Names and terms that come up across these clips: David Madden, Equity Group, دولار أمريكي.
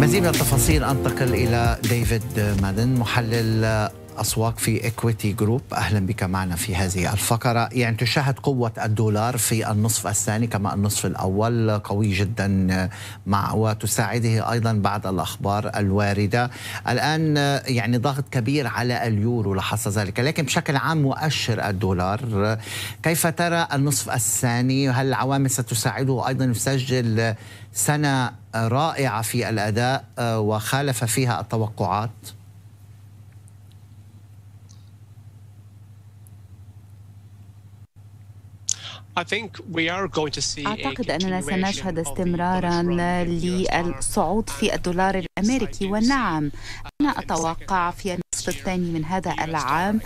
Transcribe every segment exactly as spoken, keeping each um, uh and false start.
مزيد من التفاصيل انتقل الى ديفيد مادن محلل أسواق في إكويتي جروب. أهلا بك معنا في هذه الفقرة. يعني تشاهد قوة الدولار في النصف الثاني كما النصف الأول قوي جدا مع وتساعده أيضا بعض الأخبار الواردة الآن، يعني ضغط كبير على اليورو لحظة ذلك، لكن بشكل عام مؤشر الدولار كيف ترى النصف الثاني؟ هل العوامل ستساعده أيضا يسجل سنة رائعة في الأداء وخالف فيها التوقعات؟ أعتقد أننا سنشهد استمراراً للصعود في الدولار الأمريكي، ونعم أنا أتوقع في النصف الثاني من هذا العام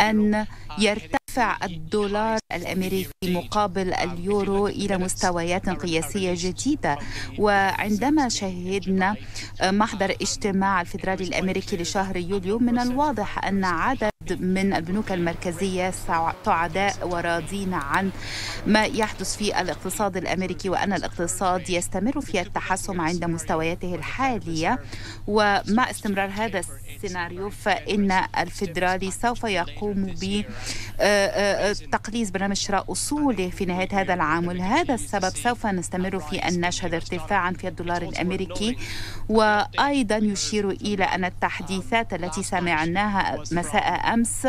أن يرتفع الدولار الأمريكي مقابل اليورو إلى مستويات قياسية جديدة. وعندما شهدنا محضر اجتماع الفيدرالي الأمريكي لشهر يوليو من الواضح أن عدد من البنوك المركزية سعداء وراضين عن ما يحدث في الاقتصاد الأمريكي، وأن الاقتصاد يستمر في التحسن عند مستوياته الحالية. ومع استمرار هذا السيناريو فإن الفيدرالي سوف يقوم بتقليص برنامج شراء أصوله في نهاية هذا العام، ولهذا السبب سوف نستمر في أن نشهد ارتفاعا في الدولار الأمريكي. وأيضا يشير إلى أن التحديثات التي سمعناها مساء أمس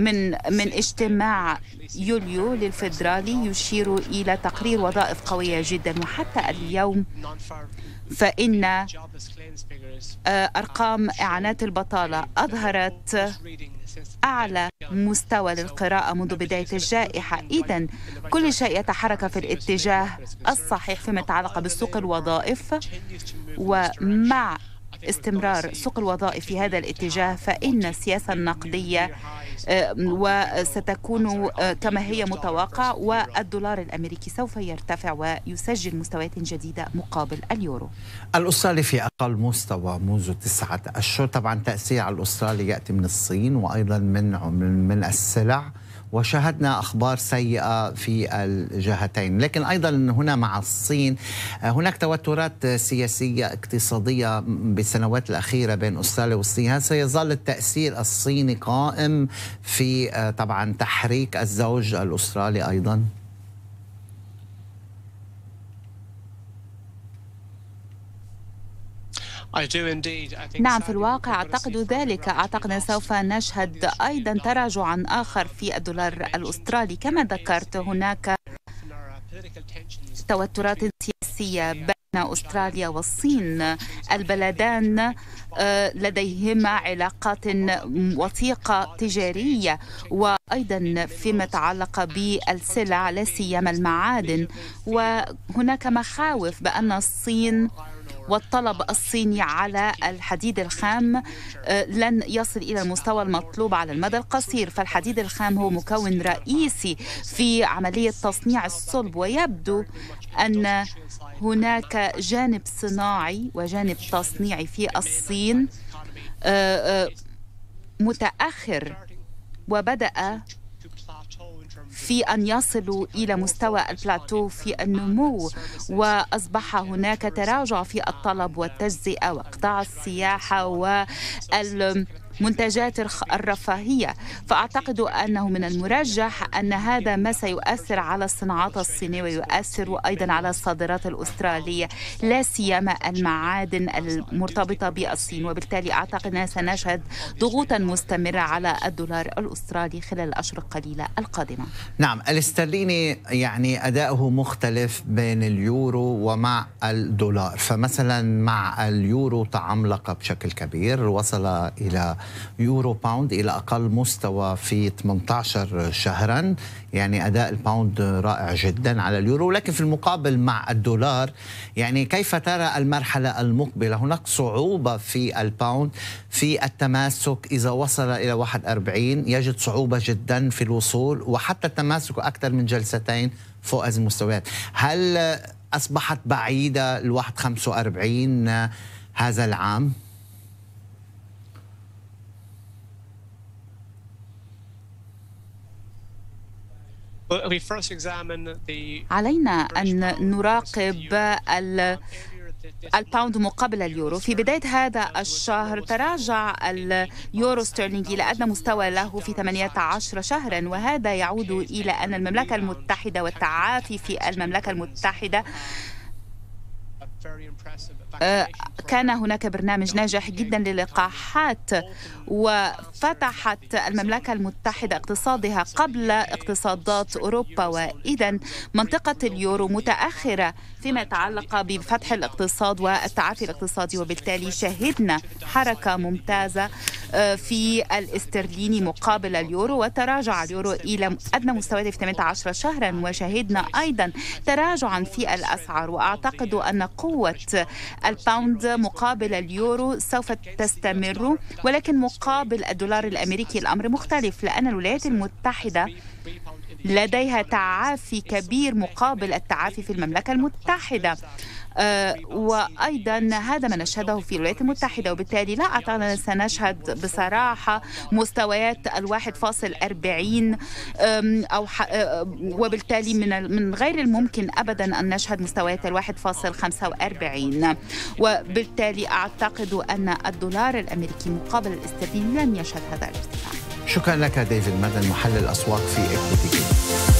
من من اجتماع يوليو للفيدرالي يشير إلى تقرير وظائف قوية جدا، وحتى اليوم فإن أرقام إعلانات البطالة أظهرت أعلى مستوى للقراءة منذ بداية الجائحة. إذن كل شيء يتحرك في الاتجاه الصحيح فيما يتعلق بسوق الوظائف، ومع استمرار سوق الوظائف في هذا الاتجاه فإن السياسة النقدية وستكون كما هي متوقع، والدولار الأمريكي سوف يرتفع ويسجل مستويات جديدة مقابل اليورو. الأسترالي في أقل مستوى منذ تسعة أشهر، طبعا تأثير على الأسترالي يأتي من الصين وأيضا من من السلع، وشاهدنا أخبار سيئة في الجهتين، لكن أيضا هنا مع الصين هناك توترات سياسية اقتصادية بالسنوات الأخيرة بين أستراليا والصين. سيظل التأثير الصيني قائم في طبعا تحريك الزوج الأسترالي أيضا؟ نعم في الواقع أعتقد ذلك. أعتقد سوف نشهد أيضا تراجعا آخر في الدولار الأسترالي. كما ذكرت هناك توترات سياسية بين أستراليا والصين، البلدان لديهما علاقات وثيقة تجارية، وأيضا فيما يتعلق بالسلع لا سيما المعادن. وهناك مخاوف بأن الصين والطلب الصيني على الحديد الخام لن يصل إلى المستوى المطلوب على المدى القصير، فالحديد الخام هو مكون رئيسي في عملية تصنيع الصلب، ويبدو أن هناك جانب صناعي وجانب تصنيعي في الصين متأخر وبدأ في أن يصلوا إلى مستوى البلاتو في النمو، وأصبح هناك تراجع في الطلب والتجزئة وقطاع السياحة والمنتجات الرفاهية. فأعتقد أنه من المرجح أن هذا ما سيؤثر على الصناعات الصينية ويؤثر أيضا على الصادرات الأسترالية لا سيما المعادن المرتبطة بالصين، وبالتالي أعتقد أننا سنشهد ضغوطا مستمرة على الدولار الأسترالي خلال الأشهر القليلة القادمة. نعم الاسترليني يعني أداؤه مختلف بين اليورو ومع الدولار، فمثلا مع اليورو تعملق بشكل كبير، وصل إلى يورو باوند إلى أقل مستوى في ثمانية عشر شهرا، يعني أداء الباوند رائع جدا على اليورو. لكن في المقابل مع الدولار يعني كيف ترى المرحلة المقبلة؟ هناك صعوبة في الباوند في التماسك، إذا وصل إلى واحد وأربعين يجد صعوبة جدا في الوصول، وحتى التماسك أكثر من جلستين فوق هذه المستويات. هل أصبحت بعيدة ال واحد وخمسة وأربعين هذا العام؟ علينا أن نراقب الباوند مقابل اليورو. في بداية هذا الشهر تراجع اليورو استرلينجي إلى أدنى مستوى له في ثمانية عشر شهرا، وهذا يعود إلى أن المملكة المتحدة والتعافي في المملكة المتحدة كان هناك برنامج ناجح جدا للقاحات، وفتحت المملكة المتحدة اقتصادها قبل اقتصادات أوروبا، وإذا منطقة اليورو متأخرة فيما يتعلق بفتح الاقتصاد والتعافي الاقتصادي، وبالتالي شهدنا حركة ممتازة في الاسترليني مقابل اليورو، وتراجع اليورو إلى أدنى مستوياته في ثمانية عشر شهرا، وشهدنا أيضا تراجعا في الأسعار. وأعتقد أن قوة الباوند مقابل اليورو سوف تستمر، ولكن مقابل الدولار الأمريكي الأمر مختلف، لأن الولايات المتحدة لديها تعافي كبير مقابل التعافي في المملكة المتحدة، أه وأيضا هذا ما نشهده في الولايات المتحدة، وبالتالي لا أعتقد أننا سنشهد بصراحة مستويات الواحد فاصل أربعين أو وبالتالي من من غير الممكن أبدا أن نشهد مستويات الواحد فاصل خمسة وأربعين، وبالتالي أعتقد أن الدولار الأمريكي مقابل الاسترليني لن يشهد هذا الارتفاع. شكرا لك ديفيد مادن، محلل الأسواق في إكويتي جروب.